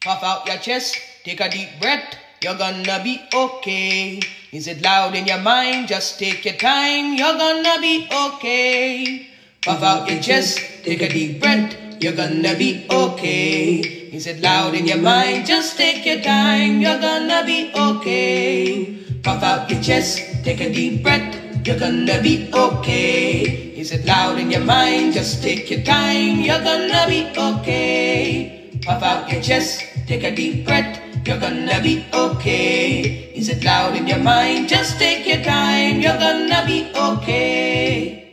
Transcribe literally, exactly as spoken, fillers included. Puff out your chest, take a deep breath, you're gonna be okay. Is it loud in your mind? Just take your time, you're gonna be okay. Puff out your chest, take a deep breath, you're gonna be okay. Is it loud in your mind? Just take your time, you're gonna be okay. Puff out your chest, take a deep breath, you're gonna be okay. Is it loud in your mind? Just take your time, you're gonna be okay. Puff out your chest, take a deep breath, you're gonna be okay. Is it loud in your mind? Just take your time, you're gonna be okay.